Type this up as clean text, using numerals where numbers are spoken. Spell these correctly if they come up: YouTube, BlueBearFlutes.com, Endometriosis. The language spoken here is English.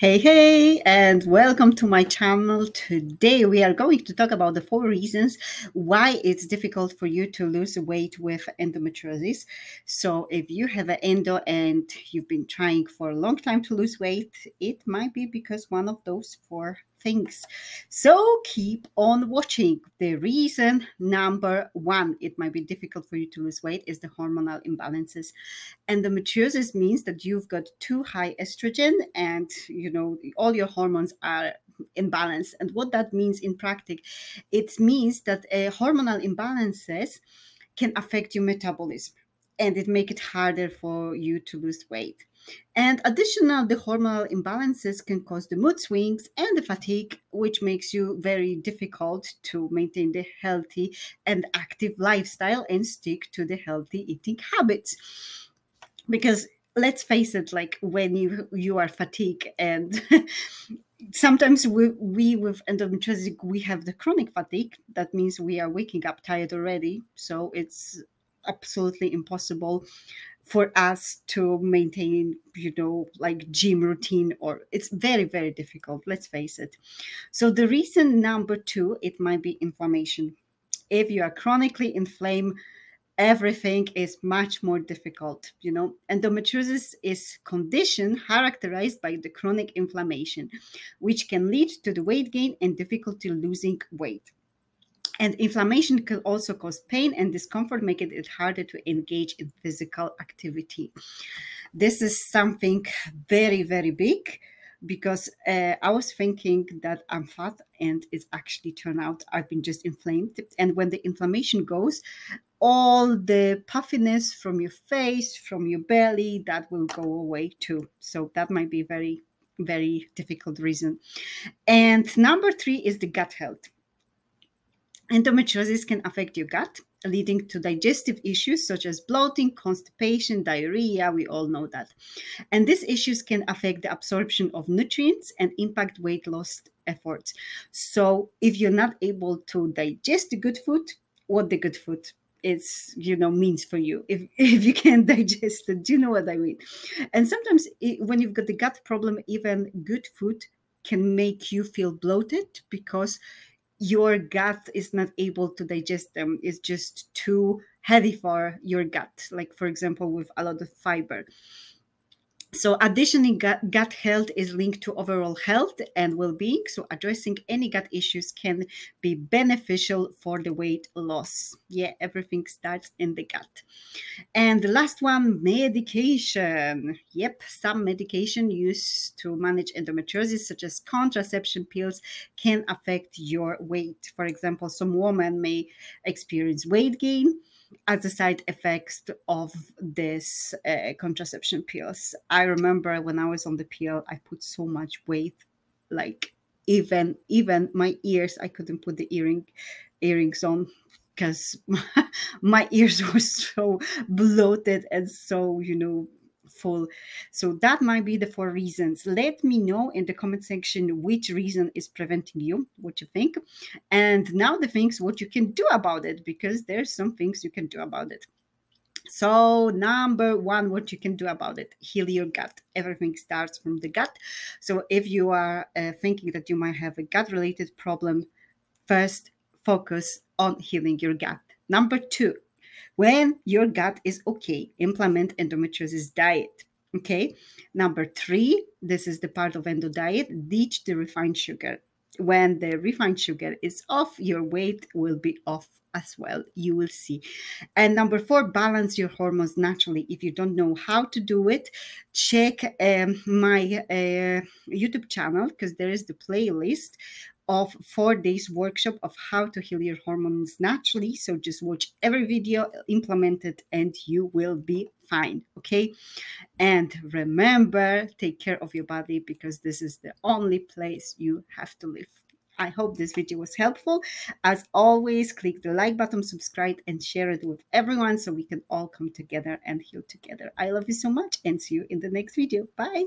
Hey, and welcome to my channel. Today we are going to talk about the 4 reasons why it's difficult for you to lose weight with endometriosis. So if you have an endo and you've been trying for a long time to lose weight, it might be because one of those 4 things. So keep on watching. The reason number 1, it might be difficult for you to lose weight, is the hormonal imbalances. Endometriosis means that you've got too high estrogen and all your hormones are imbalanced. And what that means in practice, it means that hormonal imbalances can affect your metabolism and it makes it harder for you to lose weight. And additional, the hormonal imbalances can cause the mood swings and the fatigue, which makes you very difficult to maintain the healthy and active lifestyle and stick to the healthy eating habits. Because let's face it, like when you are fatigued and sometimes we with endometriosis, we have the chronic fatigue. That means we are waking up tired already. So it's absolutely impossible for us to maintain, gym routine, or it's very, very difficult, let's face it. So the reason number 2, it might be inflammation. If you are chronically inflamed, everything is much more difficult, Endometriosis is a condition characterized by the chronic inflammation, which can lead to the weight gain and difficulty losing weight. And inflammation can also cause pain and discomfort, making it harder to engage in physical activity. This is something very, very big, because I was thinking that I'm fat, and it's actually turned out I've been just inflamed. And when the inflammation goes, all the puffiness from your face, from your belly, that will go away too. So that might be a very, very difficult reason. And number 3 is the gut health. Endometriosis can affect your gut, leading to digestive issues such as bloating, constipation, diarrhea. We all know that. And these issues can affect the absorption of nutrients and impact weight loss efforts. So if you're not able to digest the good food, what the good food is, means for you, if you can't digest it, do you know what I mean? And sometimes when you've got the gut problem, even good food can make you feel bloated because your gut is not able to digest them. It's just too heavy for your gut, like, for example, with a lot of fiber. So additionally, gut health is linked to overall health and well-being. So addressing any gut issues can be beneficial for the weight loss. Yeah, everything starts in the gut. And the last one, medication. Yep, some medication used to manage endometriosis, such as contraception pills, can affect your weight. For example, some women may experience weight gain as a side effect of this contraception pills. I remember when I was on the pill, I put so much weight, like even my ears, I couldn't put the earrings on because my ears were so bloated and so, full. So that might be the 4 reasons. Let me know in the comment section which reason is preventing you, what you think, and now the things what you can do about it, because there's some things you can do about it. So number 1, what you can do about it, heal your gut. Everything starts from the gut. So if you are thinking that you might have a gut related problem, first focus on healing your gut. Number 2, when your gut is okay, implement endometriosis diet, okay? Number 3, this is the part of endo diet, ditch the refined sugar. When the refined sugar is off, your weight will be off as well. You will see. And number 4, balance your hormones naturally. If you don't know how to do it, check my YouTube channel, because there is the playlist of 4 days workshop of how to heal your hormones naturally. So just watch every video, implement it, and you will be fine, okay? And remember, take care of your body, because this is the only place you have to live. I hope this video was helpful. As always, click the like button, subscribe, and share it with everyone so we can all come together and heal together. I love you so much, and see you in the next video. Bye.